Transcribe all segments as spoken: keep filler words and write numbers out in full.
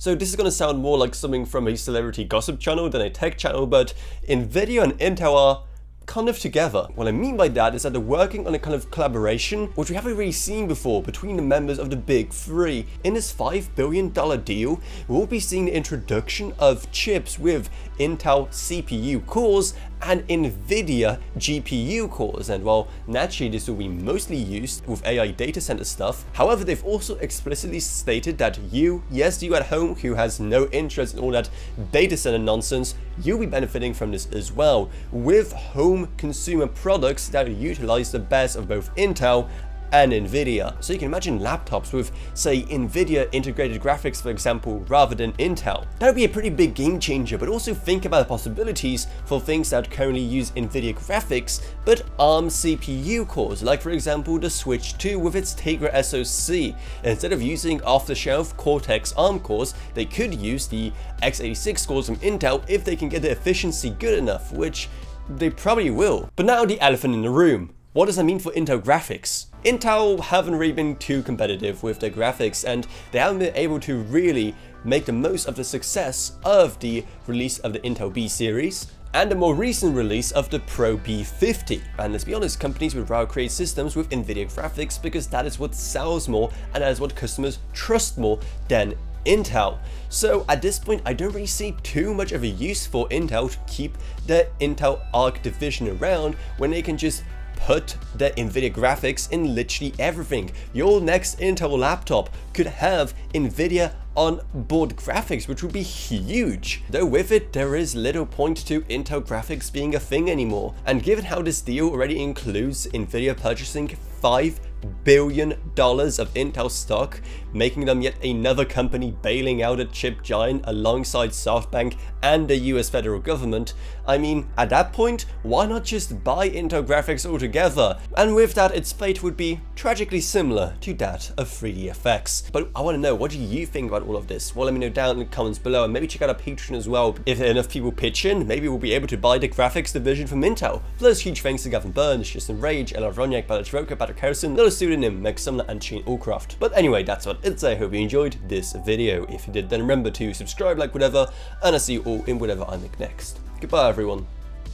So this is going to sound more like something from a celebrity gossip channel than a tech channel, but NVIDIA and Intel are kind of together. What I mean by that is that they're working on a kind of collaboration, which we haven't really seen before, between the members of the big three. In this five billion dollar deal, we'll be seeing the introduction of chips with Intel C P U cores and NVIDIA G P U cores, and while naturally this will be mostly used with A I data center stuff, however they've also explicitly stated that you, yes you at home who has no interest in all that data center nonsense, you'll be benefiting from this as well, with home consumer products that utilize the best of both Intel and NVIDIA. So you can imagine laptops with, say, NVIDIA integrated graphics, for example, rather than Intel. That would be a pretty big game changer, but also think about the possibilities for things that currently use NVIDIA graphics, but ARM C P U cores, like for example the Switch two with its Tegra S O C. Instead of using off-the-shelf Cortex ARM cores, they could use the x eighty-six cores from Intel if they can get the efficiency good enough, which they probably will. But now the elephant in the room. What does that mean for Intel graphics? Intel haven't really been too competitive with their graphics, and they haven't been able to really make the most of the success of the release of the Intel B series and the more recent release of the Pro B fifty. And let's be honest, companies would rather create systems with NVIDIA graphics because that is what sells more and that is what customers trust more than Intel. So at this point, I don't really see too much of a use for Intel to keep their Intel Arc division around when they can just put their NVIDIA graphics in literally everything. Your next Intel laptop could have NVIDIA on-board graphics, which would be huge. Though with it, there is little point to Intel graphics being a thing anymore. And given how this deal already includes NVIDIA purchasing five billion dollars of Intel stock, making them yet another company bailing out a chip giant alongside SoftBank and the U S federal government, I mean, at that point, why not just buy Intel graphics altogether? And with that, its fate would be tragically similar to that of three D F X. But I want to know, what do you think about all of this? Well, let me know down in the comments below, and maybe check out our Patreon as well. If enough people pitch in, maybe we'll be able to buy the graphics division from Intel. Plus, huge thanks to Gavin Burns, Justen Rage, Ela Wroniak, Bartosz Welke, Patrick Harrison, Little Pseudonym, Meg Sumner, and Chain Orcraft. But anyway, that's what it's. I hope you enjoyed this video. If you did, then remember to subscribe, like, whatever, and I'll see you all in whatever I make next. Goodbye, everyone.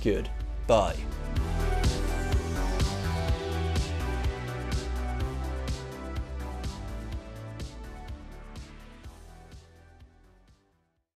Goodbye.